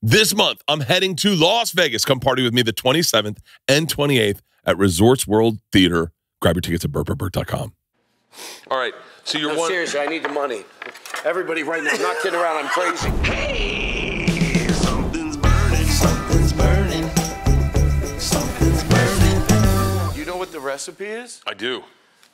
This month, I'm heading to Las Vegas. Come party with me the 27th and 28th at Resorts World Theater. Grab your tickets at burtburtburt.com. All right, so you're one. Seriously, I need the money. Everybody right now, not kidding around, I'm crazy. Hey, something's burning, something's burning, something's burning. You know what the recipe is? I do.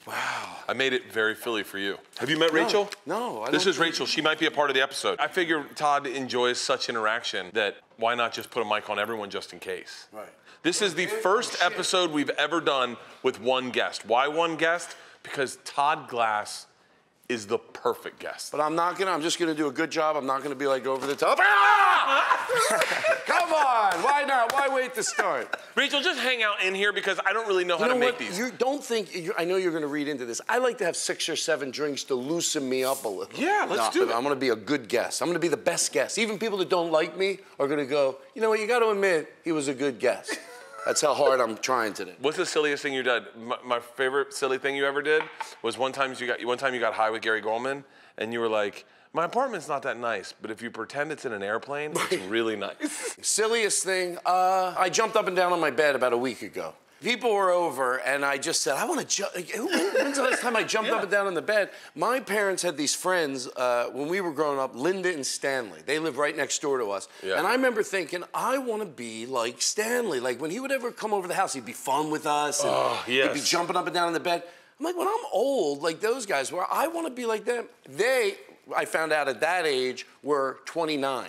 Wow. I made it very Philly for you. Have you met Rachel? No, I don't. This is Rachel. She might be a part of the episode. I figure Todd enjoys such interaction that why not just put a mic on everyone just in case? Right. This is the first episode we've ever done with one guest. Why one guest? Because Todd Glass is the perfect guest. But I'm just gonna do a good job. I'm not gonna be like over the top. Come on, why not? Why wait to start? Rachel, just hang out in here because I don't really know how to make these. You don't think, I know you're gonna read into this. I like to have 6 or 7 drinks to loosen me up a little. Yeah, let's do it. I'm gonna be a good guest. I'm gonna be the best guest. Even people that don't like me are gonna go, you know what, you gotta admit, he was a good guest. That's how hard I'm trying today. What's the silliest thing you did? My favorite silly thing you ever did was one time you got high with Gary Goldman, and you were like, my apartment's not that nice, but if you pretend it's in an airplane, it's really nice. Silliest thing, I jumped up and down on my bed about a week ago. People were over, and I just said, I want to jump. When's the last time I jumped up and down on the bed? My parents had these friends when we were growing up, Linda and Stanley. They lived right next door to us. Yeah. And I remember thinking, I want to be like Stanley. Like, when he would ever come over the house, he'd be fun with us. And he'd be jumping up and down on the bed. I'm like, when I'm old, like those guys were, I want to be like them. They, I found out at that age, were 29.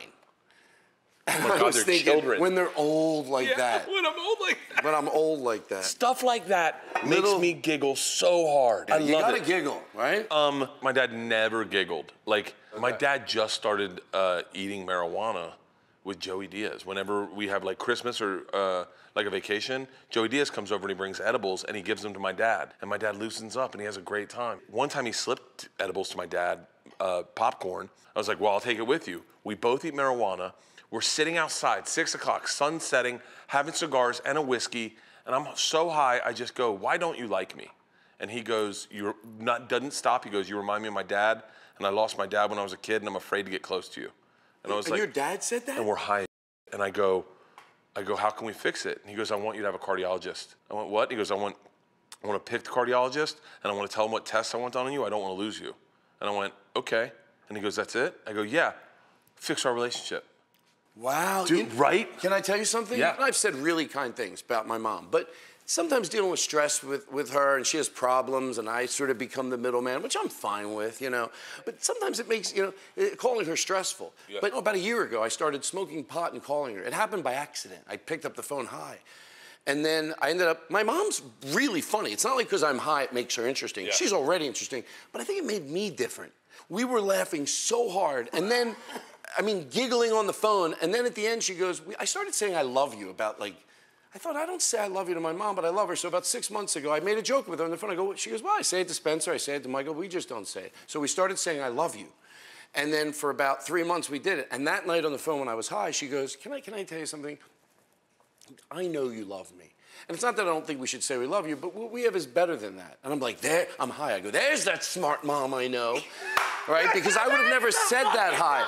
And oh my God, they're children. When they're old like that. When I'm old like that. When I'm old like that. Stuff like that makes me giggle so hard. I love it. You gotta giggle, right? My dad never giggled. Like, my dad just started eating marijuana with Joey Diaz. Whenever we have like Christmas or like a vacation, Joey Diaz comes over and he brings edibles and he gives them to my dad. And my dad loosens up and he has a great time. One time he slipped edibles to my dad, popcorn. I was like, well, I'll take it with you. We both eat marijuana. We're sitting outside, 6 o'clock, sun setting, having cigars and a whiskey, and I'm so high, I just go, why don't you like me? And he goes, doesn't stop, he goes, you remind me of my dad, and I lost my dad when I was a kid, and I'm afraid to get close to you. And I was like, your dad said that? And we're high, and I go, how can we fix it? And he goes, I want you to have a cardiologist. I went, what? He goes, I want to pick the cardiologist, and I want to tell him what tests I want done on you, I don't want to lose you. And I went, okay. And he goes, that's it? I go, yeah, fix our relationship. Wow. Dude, right? Can I tell you something? Yeah. I've said really kind things about my mom, but sometimes dealing with stress with her and she has problems and I sort of become the middleman, which I'm fine with, you know. But sometimes it makes, you know, calling her stressful. Yeah. But about a year ago, I started smoking pot and calling her. It happened by accident. I picked up the phone high. And then I ended up, my mom's really funny. It's not like because I'm high, it makes her interesting. Yeah. She's already interesting, but I think it made me different. We were laughing so hard and then, I mean, giggling on the phone, and then at the end she goes, I started saying I love you about like, I thought I don't say I love you to my mom, but I love her. So about 6 months ago, I made a joke with her on the phone. I go, she goes, well, I say it to Spencer, I say it to Michael, we just don't say it. So we started saying I love you. And then for about 3 months we did it. And that night on the phone when I was high, she goes, can I tell you something? I know you love me. And it's not that I don't think we should say we love you, but what we have is better than that. And I'm like, there, I'm high. I go, there's that smart mom I know, right? Because I would have never said that high.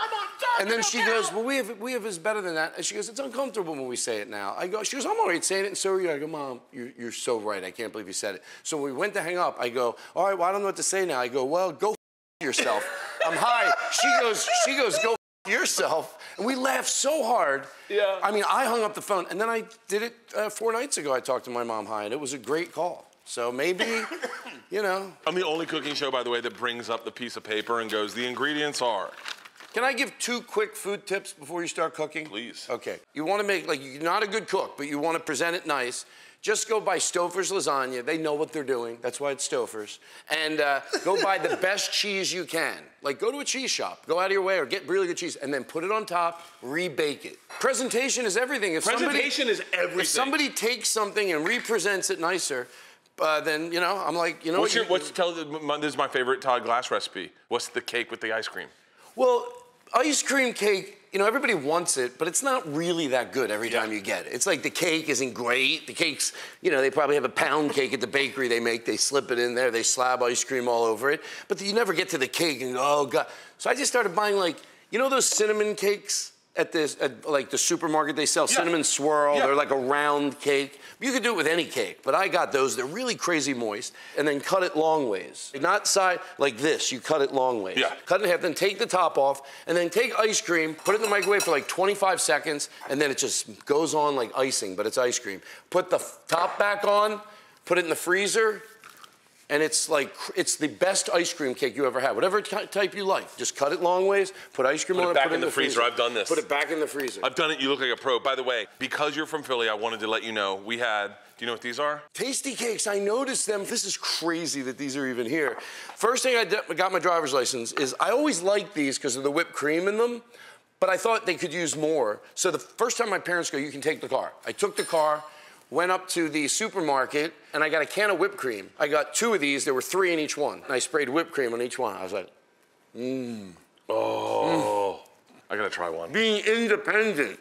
And then she goes, well, we have is better than that. And she goes, it's uncomfortable when we say it now. I go, she goes, I'm all right saying it, and so are you. I go, Mom, you're so right. I can't believe you said it. So when we went to hang up, I go, all right, well, I don't know what to say now. I go, well, go f yourself. I'm high. She goes, go f yourself. And we laughed so hard. Yeah. I mean, I hung up the phone, and then I did it 4 nights ago. I talked to my mom high, and it was a great call. So maybe, you know. I'm the only cooking show, by the way, that brings up the piece of paper and goes, the ingredients are. Can I give 2 quick food tips before you start cooking? Please. Okay. You want to make, like, you're not a good cook, but you want to present it nice. Just go buy Stouffer's lasagna. They know what they're doing. That's why it's Stouffer's. And go buy the best cheese you can. Like, go to a cheese shop. Go out of your way or get really good cheese and then put it on top, rebake it. Presentation is everything. If somebody takes something and represents it nicer, then, you know, I'm like, you know what? This is my favorite Todd Glass recipe. What's the cake with the ice cream? Well, ice cream cake, you know, everybody wants it, but it's not really that good every time you get it. It's like the cake isn't great. The cake's, you know, they probably have a pound cake at the bakery they make. They slip it in there. They slab ice cream all over it. But you never get to the cake and go, oh, God. So I just started buying, like, you know those cinnamon cakes? at like the supermarket, they sell cinnamon swirl. They're like a round cake. You could do it with any cake, but I got those. They're really crazy moist, and then cut it long ways. Not side, like this, you cut it long ways. Yeah. Cut it in half, then take the top off, and then take ice cream, put it in the microwave for like 25 seconds, and then it just goes on like icing, but it's ice cream. Put the top back on, put it in the freezer, and it's like, it's the best ice cream cake you ever had. Whatever type you like. Just cut it long ways, put ice cream on it, put it back in the freezer. I've done this. Put it back in the freezer. I've done it, you look like a pro. By the way, because you're from Philly, I wanted to let you know, we had, do you know what these are? Tasty Kakes, I noticed them. This is crazy that these are even here. First thing I did, I got my driver's license, is I always liked these because of the whipped cream in them, but I thought they could use more. So the first time my parents go, you can take the car. I took the car, went up to the supermarket, and I got a can of whipped cream. I got two of these, there were three in each one. And I sprayed whipped cream on each one. I was like, mmm. Oh, I gotta try one. Being independent.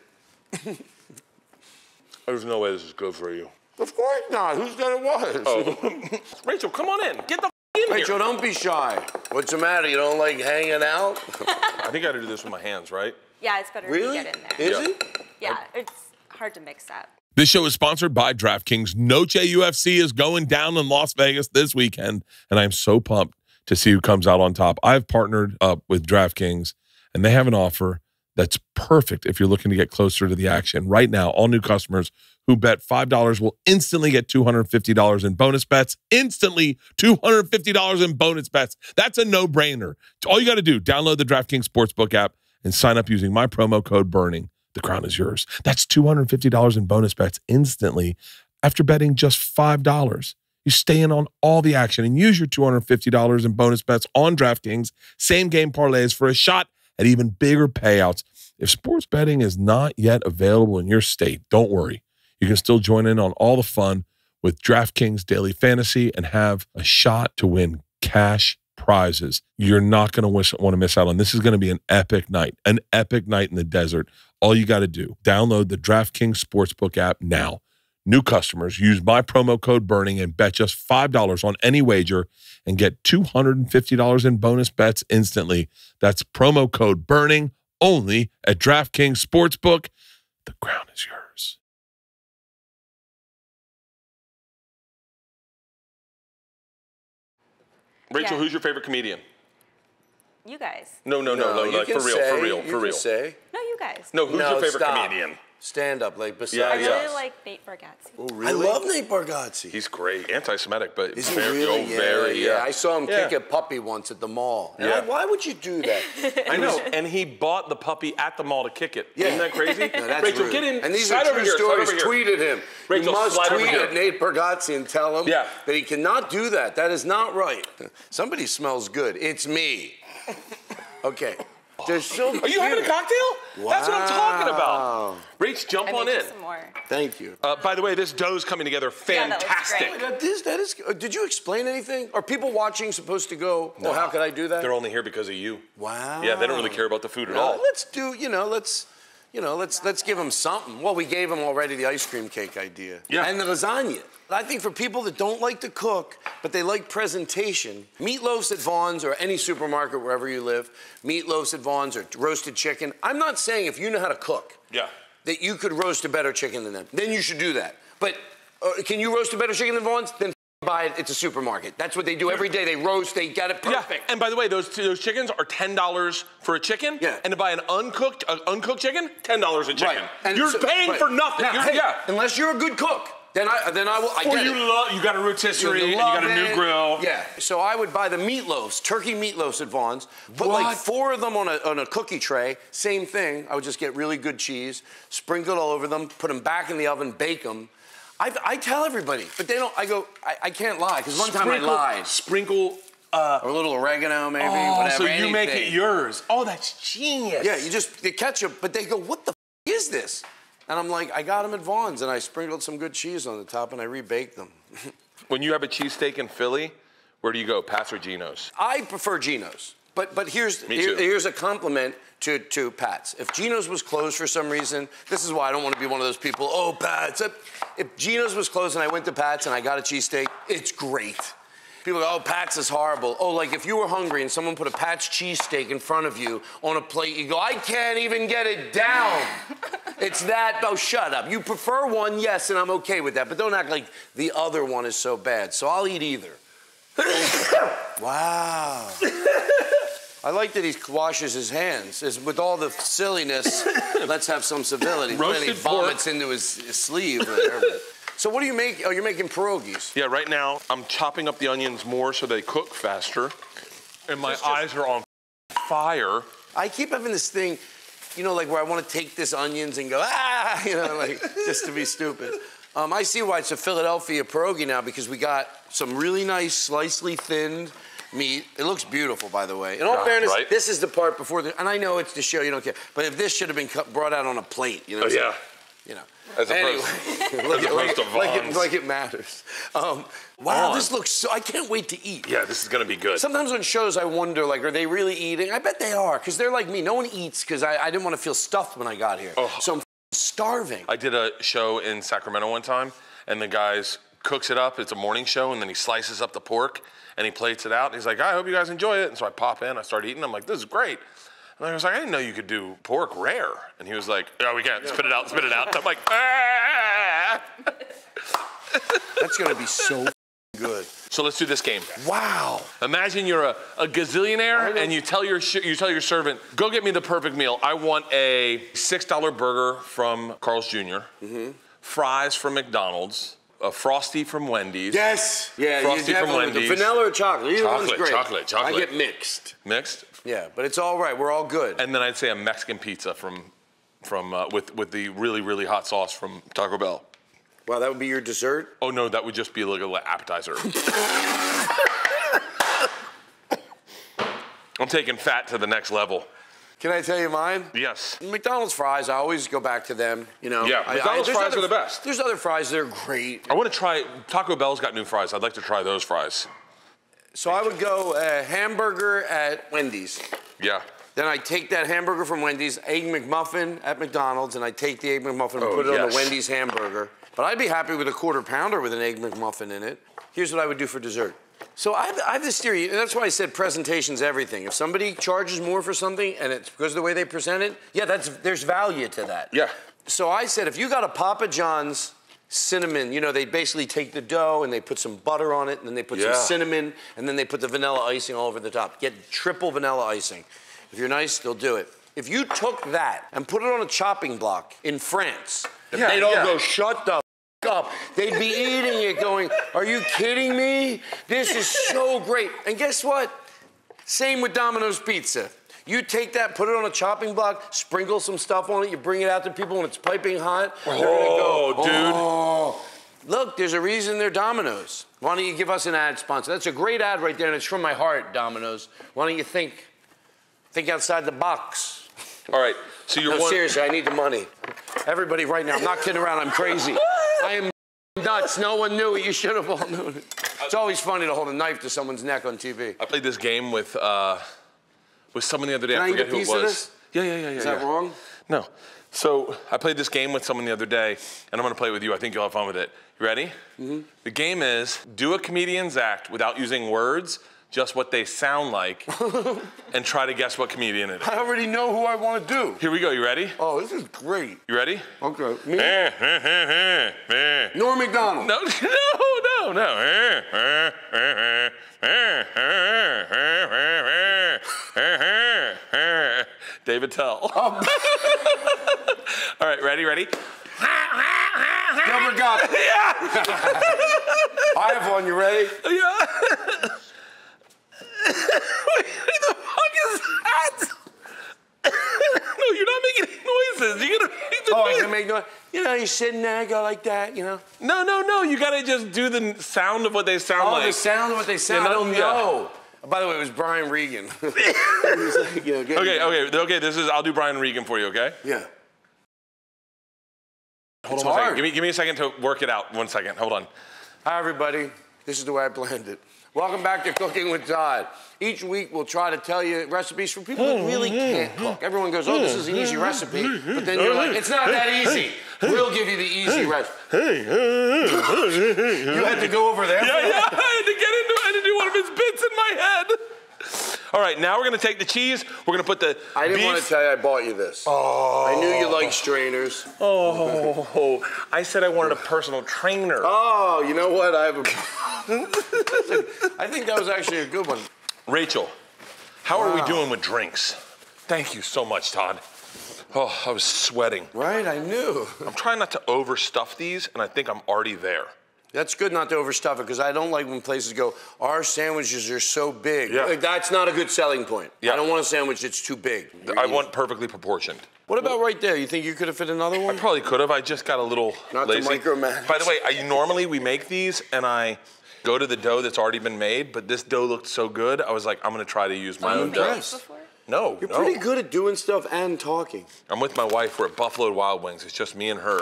There's no way this is good for you. Of course not, who said it was? Oh. Rachel, come on in, get the in here. Rachel, don't be shy. What's the matter, you don't like hanging out? I think I gotta do this with my hands, right? Yeah, it's better if you get in there. Is it? Yeah, it's hard to mix up. This show is sponsored by DraftKings. Noche UFC is going down in Las Vegas this weekend, and I'm so pumped to see who comes out on top. I've partnered up with DraftKings, and they have an offer that's perfect if you're looking to get closer to the action. Right now, all new customers who bet $5 will instantly get $250 in bonus bets. Instantly, $250 in bonus bets. That's a no-brainer. All you got to do, download the DraftKings Sportsbook app and sign up using my promo code BURNING. The crown is yours. That's $250 in bonus bets instantly after betting just $5. You stay in on all the action and use your $250 in bonus bets on DraftKings, same game parlays for a shot at even bigger payouts. If sports betting is not yet available in your state, don't worry. You can still join in on all the fun with DraftKings Daily Fantasy and have a shot to win cash prizes. You're not going to want to miss out on. This is going to be an epic night in the desert. All you got to do, download the DraftKings Sportsbook app now. New customers, use my promo code BURNING and bet just $5 on any wager and get $250 in bonus bets instantly. That's promo code BURNING only at DraftKings Sportsbook. The crown is yours. Rachel, who's your favorite comedian? You guys. No, like, for real. Say. No, you guys. No, who's your favorite comedian? Stand up, like, besides I really like Nate Bargatze. Oh, really? I love Nate Bargatze. He's great. Anti-Semitic, but he's really very. I saw him kick a puppy once at the mall. Yeah. Why would you do that? I know, and he bought the puppy at the mall to kick it. Yeah. Isn't that crazy? No, that's Rachel, rude. Get in. And these are true stories. Tweet at him. Rachel, you must tweet at Nate Bargatze and tell him that he cannot do that. That is not right. Somebody smells good. It's me. Okay. Are you having a cocktail? Wow. That's what I'm talking about. Rach, jump on in. Some more. Thank you. By the way, this dough's coming together fantastic. Yeah, that is. Did you explain anything? Are people watching supposed to go? No. Oh, how could I do that? They're only here because of you. Wow. Yeah, they don't really care about the food at all. Let's do. Let's give them something. Well, we gave them already the ice cream cake idea. Yeah. And the lasagna. I think for people that don't like to cook, but they like presentation, meatloafs at Vaughn's or any supermarket wherever you live, meatloafs at Vaughn's or roasted chicken. I'm not saying if you know how to cook, that you could roast a better chicken than them. Then you should do that. But can you roast a better chicken than Vaughn's? Then buy it. It's a supermarket. That's what they do every day. They roast. They get it perfect. Yeah. And by the way, those chickens are $10 for a chicken. Yeah. And to buy an uncooked chicken, $10 a chicken. Right. And you're paying for nothing. Now, unless you're a good cook. Then I will. You got a rotisserie, you got a new grill. Yeah. So I would buy the meatloafs, turkey meatloafs at Vaughn's. Put like four of them on a cookie tray. Same thing. I would just get really good cheese, sprinkle it all over them, put them back in the oven, bake them. I tell everybody, but they don't. I can't lie because one time I lied. Sprinkle. Or a little oregano, maybe. Oh, whatever, so you make it yours. Oh, that's genius. Yeah. You just the ketchup, but they go, "What the f is this?" And I'm like, I got them at Vaughn's, and I sprinkled some good cheese on the top, and I rebaked them. When you have a cheesesteak in Philly, where do you go, Pat's or Gino's? I prefer Gino's, but here's a compliment to Pat's. If Gino's was closed for some reason, this is why I don't want to be one of those people, oh, Pat's. If Gino's was closed and I went to Pat's and I got a cheesesteak, it's great. People go, oh, Pat's is horrible. Oh, like if you were hungry and someone put a Pat's cheesesteak in front of you on a plate, you go, I can't even get it down. It's that, oh, shut up. You prefer one, yes, and I'm okay with that, but don't act like the other one is so bad. So I'll eat either. Wow. I like that he washes his hands. With all the silliness, let's have some civility. Roasted and he vomits pork into his sleeve there. So what do you make? Oh, you're making pierogies. Yeah, right now I'm chopping up the onions more so they cook faster. And my eyes are on fire. I keep having this thing, you know, like where I want to take this onions and go, ah, you know, like just to be stupid. I see why it's a Philadelphia pierogi now, because we got some really nice, slicely thinned meat. It looks beautiful, by the way. In all fairness, right? This is the part before the, and I know it's the show, you don't care, but if this should have been brought out on a plate, you know what I'm saying? You know. As anyway, like it matters. Wow, this looks so, I can't wait to eat. Yeah, this is gonna be good. Sometimes on shows I wonder, like, are they really eating? I bet they are, because they're like me. No one eats, because I didn't want to feel stuffed when I got here. Oh. So I'm starving. I did a show in Sacramento one time, and the guys cooks it up. It's a morning show, and then he slices up the pork, and he plates it out. And he's like, I hope you guys enjoy it. And so I pop in, I start eating. I'm like, this is great. And I was like, I didn't know you could do pork rare. And he was like, oh, we can't. Spit it out, spit it out. And I'm like, ah! That's going to be so good. So let's do this game. Wow. Imagine you're a gazillionaire and you tell your servant, go get me the perfect meal. I want a $6 burger from Carl's Jr., fries from McDonald's, a Frosty from Wendy's. Yes. Yeah, Frosty from Wendy's. Vanilla or chocolate? Either one's great. Chocolate, chocolate. I get mixed. Mixed? Yeah, but it's all right. We're all good. And then I'd say a Mexican pizza with the really, really hot sauce from Taco Bell. Wow, that would be your dessert? Oh, no, that would just be like a little appetizer. I'm taking fat to the next level. Can I tell you mine? Yes. McDonald's fries, I always go back to them, you know. Yeah, McDonald's fries are the best. There's other fries that are great. I want to try, Taco Bell's got new fries. I'd like to try those fries. So I would go hamburger at Wendy's. Yeah. Then I take that hamburger from Wendy's, Egg McMuffin at McDonald's, and I take the Egg McMuffin and put it on a Wendy's hamburger. But I'd be happy with a quarter pounder with an Egg McMuffin in it. Here's what I would do for dessert. So I have this theory, and that's why I said presentation's everything. If somebody charges more for something and it's because of the way they present it, yeah, there's value to that. Yeah. So I said, if you got a Papa John's cinnamon, you know, they basically take the dough and they put some butter on it, and then they put some cinnamon, and then they put the vanilla icing all over the top. Get triple vanilla icing. If you're nice, they'll do it. If you took that and put it on a chopping block in France, they'd all go, shut the f up. They'd be eating it going, are you kidding me? This is so great. And guess what? Same with Domino's Pizza. You take that, put it on a chopping block, sprinkle some stuff on it, you bring it out to people when it's piping hot. They're gonna go, oh, dude. Look, there's a reason they're Domino's. Why don't you give us an ad sponsor? That's a great ad right there, and it's from my heart, Domino's. Why don't you think outside the box? All right, so you're seriously, I need the money. Everybody right now, I'm not kidding around, I'm crazy. I am nuts, no one knew it, you should have all known it. It's always funny to hold a knife to someone's neck on TV. I played this game with someone the other day. I forget who it was. Yeah. Is that wrong? No. So I played this game with someone the other day, and I'm gonna play it with you. I think you'll have fun with it. You ready? Mm-hmm. The game is, do a comedian's act without using words, just what they sound like, and try to guess what comedian it is. I already know who I wanna do. Here we go, you ready? Oh, this is great. You ready? Okay. Me? Norm MacDonald. No. Dave Attell. All right, ready? Number got it. Yeah. I have one, you ready? Yeah. What the fuck is that? No, you're not making noises. You're gonna make the noise. I can make noise. You know, you're sitting there, go like that, you know? No. You gotta just do the sound of what they sound like. Oh, the sound of what they sound like. I don't know. By the way, it was Brian Regan. Was like, yeah, okay, I'll do Brian Regan for you, okay? Yeah. Hold on one second. Give me a second to work it out. 1 second, hold on. Hi, everybody. This is the way I planned it. Welcome back to Cooking with Todd. Each week, we'll try to tell you recipes for people that really can't cook. Everyone goes, oh, this is an easy recipe. But then you're like, it's not that easy. We'll give you the easy recipe. You had to go over there? Yeah, I had to get into it. I had to do one of his bits in my head. All right, now we're going to take the cheese. We're going to put the I didn't beef. Want to tell you I bought you this. Oh. I knew you liked strainers. Oh. I said I wanted a personal trainer. Oh, you know what? I have a... I think that was actually a good one. Rachel, how are we doing with drinks? Thank you so much, Todd. Oh, I was sweating. Right, I knew. I'm trying not to overstuff these, and I think I'm already there. That's good not to overstuff it, because I don't like when places go, our sandwiches are so big. Yeah. Like, that's not a good selling point. Yeah. I don't want a sandwich that's too big. I want perfectly proportioned. What about right there? You think you could have fit another one? I probably could have. I just got a little lazy. Not to micromanage. By the way, normally we make these, and I go to the dough that's already been made, but this dough looked so good, I was like, I'm going to try to use my own dough. No, You're pretty good at doing stuff and talking. I'm with my wife. We're at Buffalo Wild Wings. It's just me and her.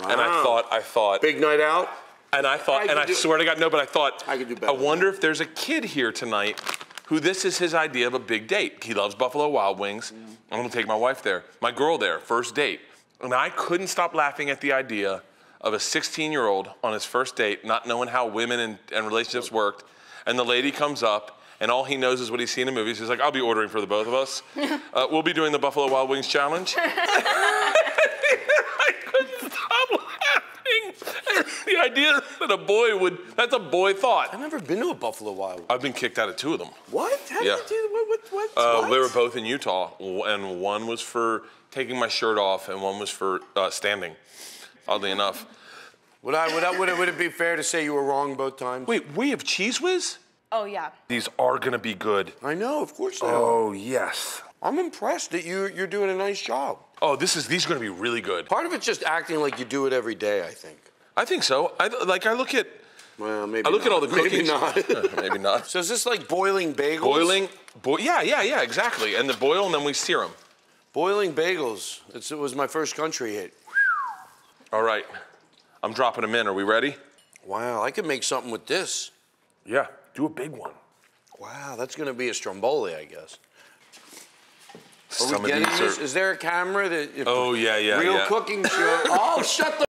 Wow. And I thought. Big night out? And I thought, and I swear to God, no, but I thought, I could do better. I wonder if there's a kid here tonight who this is his idea of a big date. He loves Buffalo Wild Wings. Mm. I'm going to take my wife there, my girl there, first date. And I couldn't stop laughing at the idea of a 16-year-old on his first date, not knowing how women and relationships worked. And the lady comes up, and all he knows is what he's seen in movies. He's like, I'll be ordering for the both of us. We'll be doing the Buffalo Wild Wings challenge. I couldn't stop laughing. The idea that a boy would—that's a boy thought. I've never been to a Buffalo Wild Wings. I've been kicked out of 2 of them. What? How did you do? What? They were both in Utah, and one was for taking my shirt off, and one was for standing. Oddly enough. Would it be fair to say you were wrong both times? Wait, we have Cheese Whiz? Oh yeah. These are gonna be good. I know, of course they are. Oh yes. I'm impressed that you're doing a nice job. Oh, these are gonna be really good. Part of it's just acting like you do it every day, I think. I think so. I look at. Well, maybe. I look at all the cookies. Maybe not. Maybe not. So is this like boiling bagels? Yeah, exactly. And the boil, and then we sear them. Boiling bagels. It was my first country hit. All right, I'm dropping them in. Are we ready? Wow, I could make something with this. Yeah, do a big one. Wow, that's gonna be a stromboli, I guess. Are we getting this? Is there a camera that? Real cooking show. Oh, shut the up!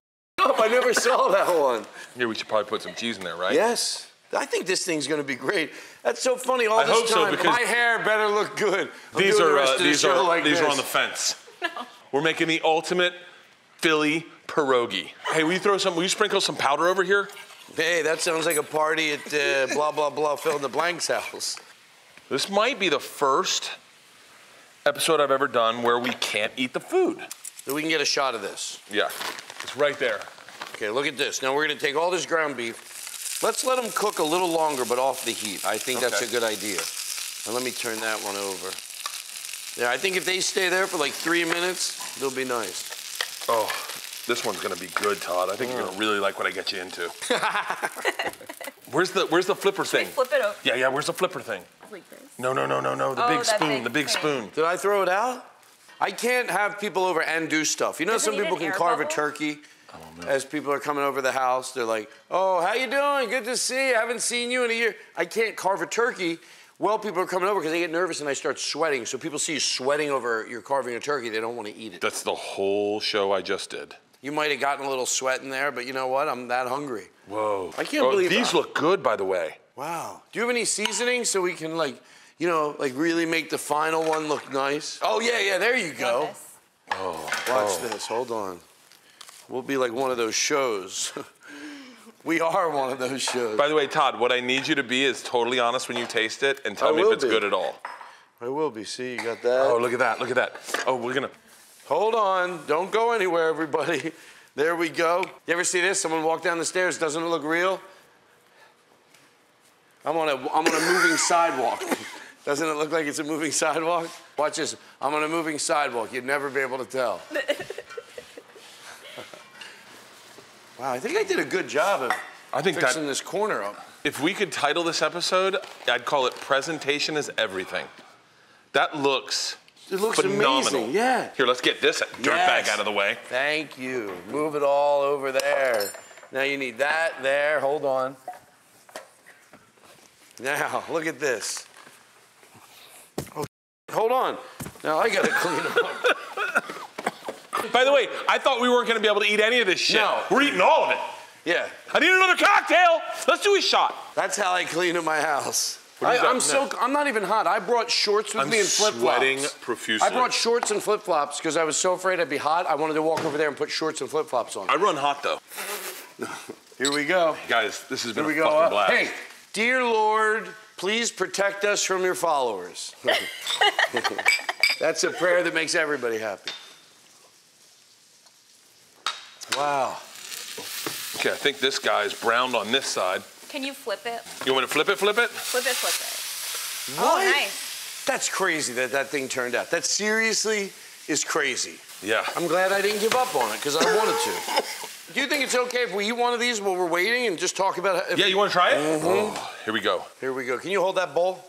I never saw that one. Yeah, we should probably put some cheese in there, right? Yes. I think this thing's gonna be great. That's so funny. All I this hope time, so, because my hair better look good. These are on the fence. No. We're making the ultimate Philly pierogi. Hey, will you throw some? Will you sprinkle some powder over here? Hey, that sounds like a party at blah blah blah fill in the blank's house. This might be the first episode I've ever done where we can't eat the food. So we can get a shot of this. Yeah, it's right there. Okay, look at this. Now we're gonna take all this ground beef. Let's let them cook a little longer, but off the heat. I think that's a good idea. Now let me turn that one over. Yeah, I think if they stay there for like 3 minutes, they'll be nice. Oh, this one's gonna be good, Todd. I think you're gonna really like what I get you into. Where's the flipper thing? Flip it up. Yeah, where's the flipper thing? No, the big spoon. Did I throw it out? I can't have people over and do stuff. You know, some people can carve a turkey. As people are coming over the house, they're like, oh, how you doing? Good to see you. I haven't seen you in a year. I can't carve a turkey. Well, people are coming over because they get nervous and I start sweating. So people see you sweating over you're carving a turkey. They don't want to eat it. That's the whole show I just did. You might have gotten a little sweat in there, but you know what? I'm that hungry. Whoa. I can't believe these look good, by the way. Wow. Do you have any seasoning so we can, like, you know, like really make the final one look nice? Oh, yeah, there you go. Oh, Watch this, hold on. We'll be like one of those shows. We are one of those shows. By the way, Todd, what I need you to be is totally honest when you taste it and tell me if it's good at all. I will be. See, you got that? Oh, look at that. Oh, we're gonna... Hold on, don't go anywhere, everybody. There we go. You ever see this? Someone walk down the stairs, doesn't it look real? I'm on a moving sidewalk. Doesn't it look like it's a moving sidewalk? Watch this. I'm on a moving sidewalk. You'd never be able to tell. Wow, I think I did a good job of fixing this corner up. If we could title this episode, I'd call it Presentation is Everything. That looks phenomenal. Amazing, yeah. Here, let's get this dirt bag out of the way. Thank you. Move it all over there. Now you need that there. Hold on. Now, look at this. Oh, hold on. Now I gotta clean up. By the way, I thought we weren't gonna be able to eat any of this shit. No. We're eating all of it. Yeah. I need another cocktail. Let's do a shot. That's how I clean in my house. I'm not even hot. I brought shorts with me and flip-flops. I'm sweating profusely. I brought shorts and flip-flops because I was so afraid I'd be hot. I wanted to walk over there and put shorts and flip-flops on. I run hot, though. Here we go. Guys, this has been a fucking blast. Hey, dear Lord, please protect us from your followers. That's a prayer that makes everybody happy. Wow. Okay, I think this guy's browned on this side. Can you flip it? You want me to flip it, flip it? Flip it, flip it. What? Oh, nice. That's crazy that that thing turned out. That seriously is crazy. Yeah. I'm glad I didn't give up on it, because I wanted to. Do you think it's okay if we eat one of these while we're waiting and just talk about it? Yeah, you want to try it? Mm-hmm. Oh, here we go. Here we go. Can you hold that bowl?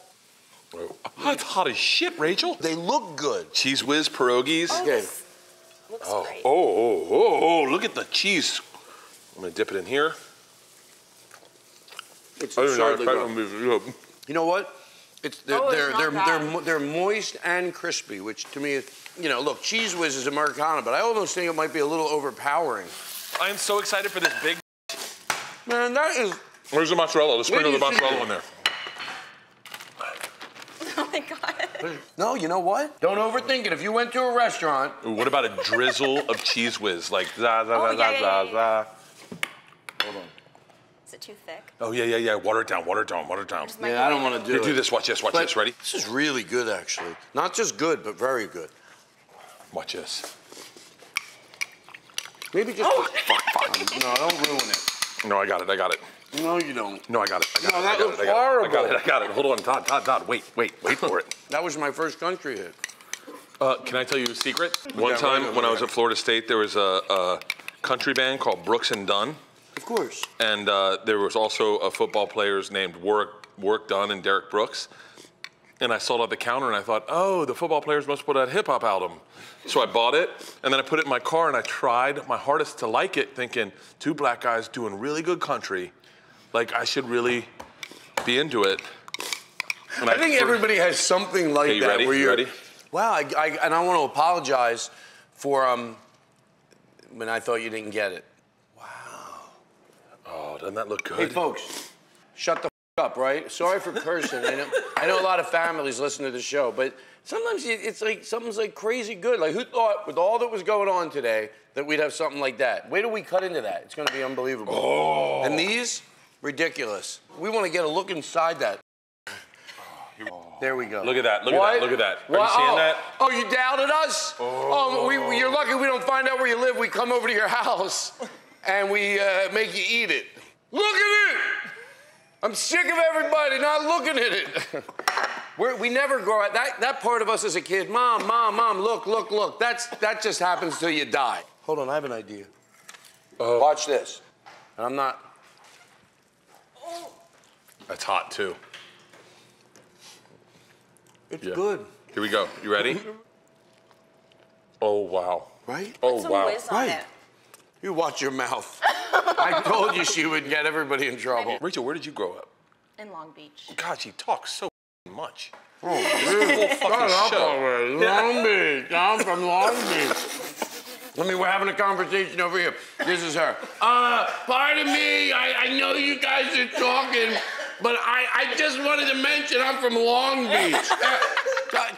Oh, it's hot as shit, Rachel. They look good. Cheese Whiz, pierogies. Oh, okay. Looks great. Oh, look at the cheese. I'm going to dip it in here. It's you know what? They're moist and crispy, which to me, you know, look, Cheese Whiz is Americana, but I almost think it might be a little overpowering. I am so excited for this big. Man, that is. Where's the mozzarella? Let's sprinkle the mozzarella in there. Oh my God. No, you know what? Don't overthink it. If you went to a restaurant. Ooh, what about a drizzle of Cheese Whiz? Like, za, za, za, za, za. Hold on. Is it too thick? Oh, yeah. Water it down, water it down, water it down. Yeah, I don't want to do it. Do this, watch this, watch this. Ready? This is really good, actually. Not just good, but very good. Watch this. Maybe just... Oh, fuck. No, don't ruin it. No, I got it. No, you don't. No, I got it. No, that looks horrible. I got it. Hold on, Todd, wait for it. That was my first country hit. Can I tell you a secret? One time when I was at Florida State, there was a country band called Brooks and Dunn. Of course. And there was also a football players named Warwick Dunn and Derek Brooks. And I saw it at the counter and I thought, oh, the football players must put out a hip hop album. So I bought it and then I put it in my car and I tried my hardest to like it, thinking two black guys doing really good country. Like I should really be into it. And I think everybody has something like that. Ready? Where you ready? Wow, and I want to apologize for when I thought you didn't get it. Oh, doesn't that look good? Hey, folks, shut the f up, right? Sorry for cursing. I know a lot of families listen to the show, but sometimes it's like something's like crazy good. Like, who thought with all that was going on today that we'd have something like that? Wait till we cut into that. It's going to be unbelievable. Oh. And these, ridiculous. We want to get a look inside that. There we go. Look at that. Look at that. Are you seeing that? Oh, you doubted us? Oh. You're lucky we don't find out where you live. We come over to your house. And we make you eat it. Look at it! I'm sick of everybody not looking at it. We never grow out. That part of us as a kid, mom, look. That just happens till you die. Hold on, I have an idea. Watch this. And I'm not. That's hot too. It's good. Here we go. You ready? Oh wow. Right? Oh wow. Put some whiz on it. You watch your mouth. I told you she would get everybody in trouble. Rachel, where did you grow up? In Long Beach. God, she talks so much. Oh, this whole fucking show. Long Beach. I'm from Long Beach. I mean, we're having a conversation over here. This is her. Pardon me. I know you guys are talking, but I just wanted to mention I'm from Long Beach.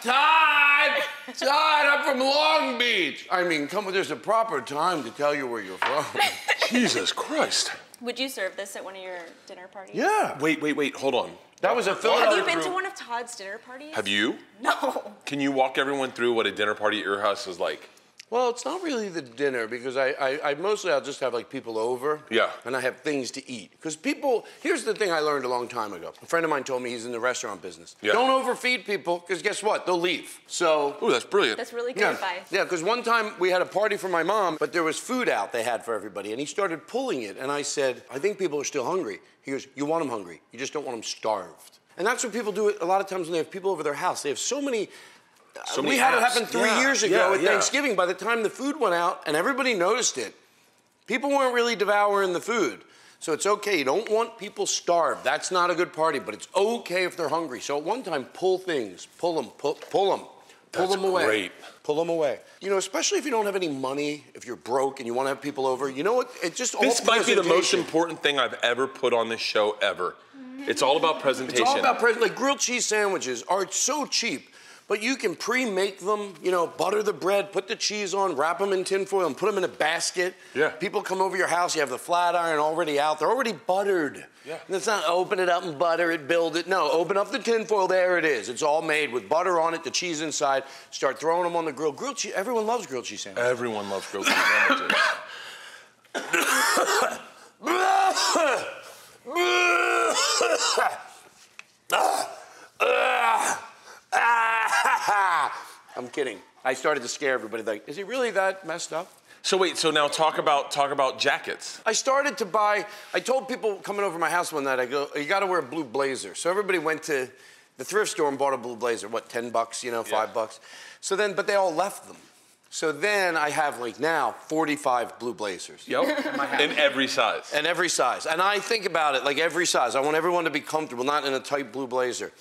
Todd, I'm from Long Beach. I mean, come on, there's a proper time to tell you where you're from. Jesus Christ. Would you serve this at one of your dinner parties? Yeah. Wait, hold on. That was a film. Have you been to one of Todd's dinner parties? Have you? No. Can you walk everyone through what a dinner party at your house is like? Well, it's not really the dinner because I'll just have like people over. Yeah. And I have things to eat. Because here's the thing I learned a long time ago. A friend of mine told me he's in the restaurant business. Yeah. Don't overfeed people because guess what? They'll leave. So. Ooh, that's brilliant. That's really good advice. Yeah, because one time we had a party for my mom, but there was food out they had for everybody. And he started pulling it. And I said, I think people are still hungry. He goes, you want them hungry. You just don't want them starved. And that's what people do a lot of times when they have people over their house. They have so many. We had it happen 3 years ago at Thanksgiving. By the time the food went out and everybody noticed it, people weren't really devouring the food. So it's okay. You don't want people starved. That's not a good party, but it's okay if they're hungry. So at one time, pull things. Pull them. Pull them. Pull them away. Great. Pull them away. You know, especially if you don't have any money, if you're broke and you want to have people over, you know what? It just all this might be the most important thing I've ever put on this show ever. It's all about presentation. It's all about presentation. Like grilled cheese sandwiches are so cheap, but you can pre-make them, you know, butter the bread, put the cheese on, wrap them in tin foil and put them in a basket. Yeah. People come over your house, you have the flat iron already out, they're already buttered. Yeah. And it's not open it up and butter it, build it. No, open up the tin foil, there it is. It's all made with butter on it, the cheese inside. Start throwing them on the grill. Grilled cheese, everyone loves grilled cheese sandwiches. Everyone loves grilled cheese sandwiches. I'm kidding. I started to scare everybody. Like, is he really that messed up? So wait, so now talk about jackets. I started to buy, I told people coming over my house one night, I go, you gotta wear a blue blazer. So everybody went to the thrift store and bought a blue blazer. What, 10 bucks, you know, $5. So then, but they all left them. So then I have, like now, 45 blue blazers. Yep, in every size. In every size. And I think about it, like every size. I want everyone to be comfortable, not in a tight blue blazer.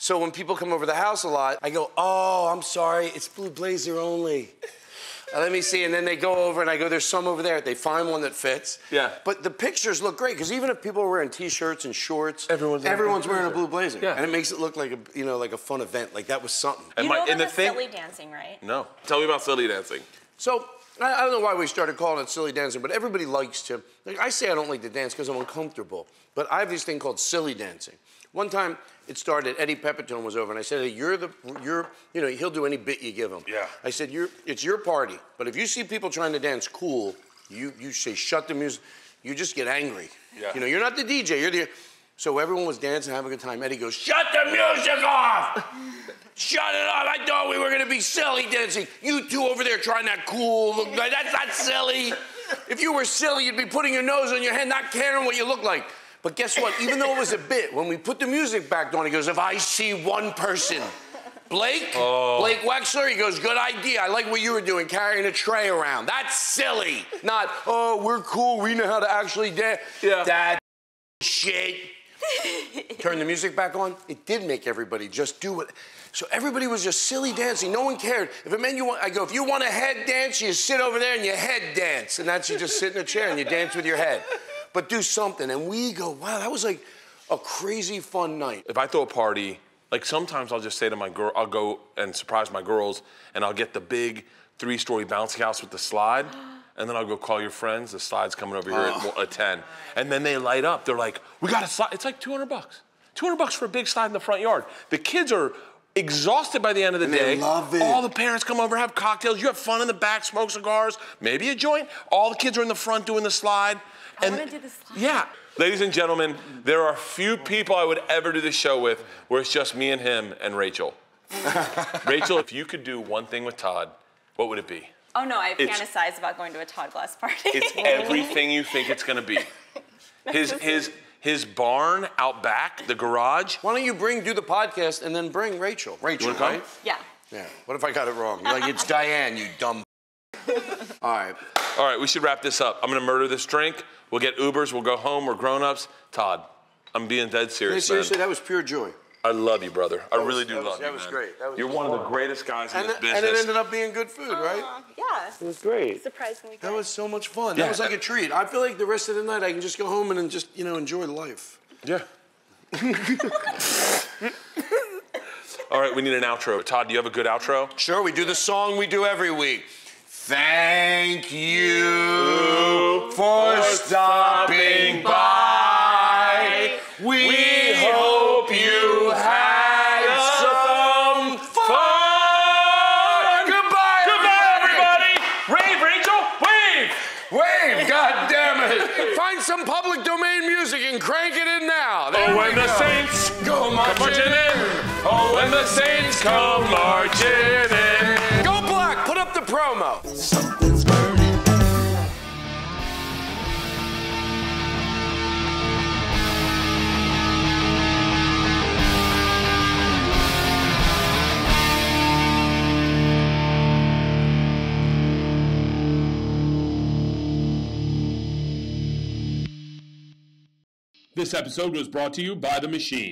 So when people come over the house a lot, I go, oh, I'm sorry, it's blue blazer only. Let me see, and then they go over and I go, there's some over there. They find one that fits. Yeah. But the pictures look great, because even if people are wearing T-shirts and shorts, everyone's wearing a blue blazer. Yeah. And it makes it look like a, you know, like a fun event, like that was something. You know about the silly dancing, right? No. Tell me about silly dancing. So, I don't know why we started calling it silly dancing, but everybody likes to. Like, I say I don't like to dance because I'm uncomfortable, but I have this thing called silly dancing. One time, it started, Eddie Pepitone was over, and I said, hey, you know, he'll do any bit you give him. Yeah. I said, it's your party, but if you see people trying to dance cool, you say, shut the music, you just get angry. Yeah. You know, you're not the DJ, you're the... So everyone was dancing, having a good time. Eddie goes, shut the music off! Shut it off, I thought we were gonna be silly dancing. You two over there trying that cool look, that's not silly. If you were silly, you'd be putting your nose on your head, not caring what you look like. But guess what? Even though it was a bit, when we put the music back on, he goes, if I see one person, Blake Wexler, he goes, good idea. I like what you were doing, carrying a tray around. That's silly. Not, oh, we're cool, we know how to actually dance. Yeah. That shit. Turn the music back on. It did make everybody just do it. So everybody was just silly dancing. No one cared. If it meant you want, I go, if you want a head dance, you sit over there and you head dance. And that's you just sit in a chair and you dance with your head. But do something. And we go, wow, that was like a crazy fun night. If I throw a party, like sometimes I'll just say to my girl, I'll go and surprise my girls and I'll get the big 3-story bouncy house with the slide. And then I'll go call your friends, the slide's coming over here at 10. And then they light up. They're like, we got a slide. It's like 200 bucks. 200 bucks for a big slide in the front yard. The kids are exhausted by the end of the day. They love it. All the parents come over, have cocktails. You have fun in the back, smoke cigars, maybe a joint. All the kids are in the front doing the slide. I want to do the slide. Yeah. Ladies and gentlemen, there are few people I would ever do this show with where it's just me and him and Rachel. Rachel, if you could do one thing with Todd, what would it be? Oh no, I fantasize about going to a Todd Glass party. It's everything you think it's gonna be. His barn out back, the garage. Why don't you do the podcast and then bring Rachel? Rachel, right? Yeah. Yeah. What if I got it wrong? You're like, it's Diane, you dumb. All right. All right, we should wrap this up. I'm gonna murder this drink. We'll get Ubers, we'll go home, we're grown-ups. Todd, I'm being dead serious. No, seriously, man. That was pure joy. I love you, brother. I really do love you. That was great. That was You're one of the greatest guys in this business. And it ended up being good food, right? Yeah. It was great. Surprisingly good. That was so much fun. Yeah. That was like a treat. I feel like the rest of the night I can just go home and just, you know, enjoy life. Yeah. All right, we need an outro. Todd, do you have a good outro? Sure, we do the song we do every week. Thank you for stopping by. We hope you some public domain music and crank it in now. There the Saints go marching in. Oh, when the Saints come marching in. Go Black, put up the promo. Something's burning. This episode was brought to you by The Machine.